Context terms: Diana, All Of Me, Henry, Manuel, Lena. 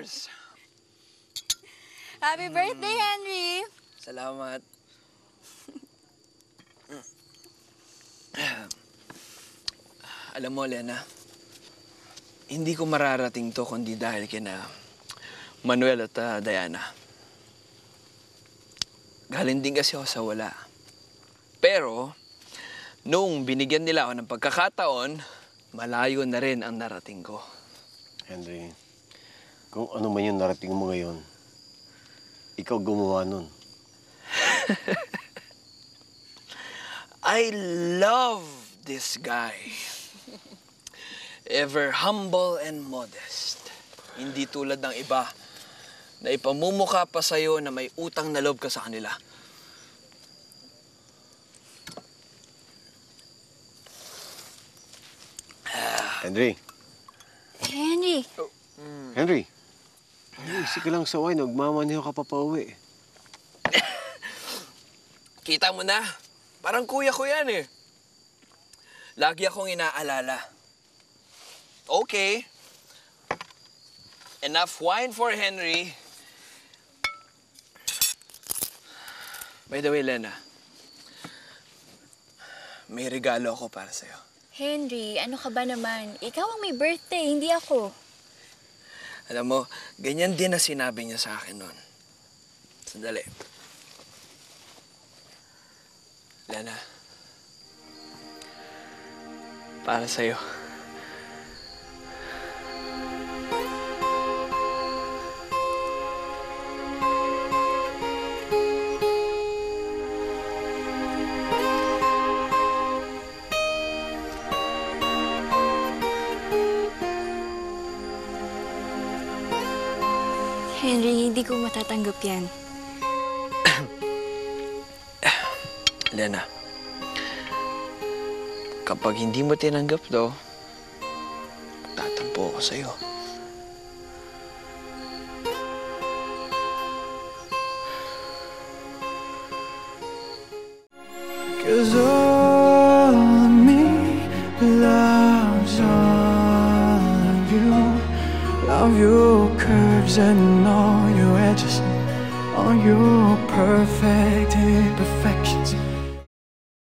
years. Happy birthday, Henry! Salamat. Alam mo, Lena, hindi ko mararating to kundi dahil kina Manuel at Diana. Galing din kasi ako sa wala. Pero, noong binigyan nila ako ng pagkakataon, malayo na rin ang narating ko. Henry, kung ano man yung narating mo ngayon, ikaw gumawa nun. I love this guy. Ever humble and modest. Hindi tulad ng iba na ipamumukha pa sa'yo na may utang na loob ka sa kanila. Henry. Henry. Oh. Mm. Henry. Henry, sige lang sa wine. Magmamaneho ka pa pauwi. Kita mo na. Parang kuya ko yan eh. Lagi akong inaalala. Okay. Enough wine for Henry. By the way, Lena. May regalo ako para sa'yo. Henry, ano ka ba naman? Ikaw ang may birthday, hindi ako. Alam mo, ganyan din na sinabi niya sa akin noon. Sandali. Lena, para sa'yo. Henry, hindi ko matatanggap yan. Lena, kapag hindi mo tinanggap to, tatampo ako sa'yo. Cause all of me loves all of you. Love your curves and all your edges, all your perfect imperfections.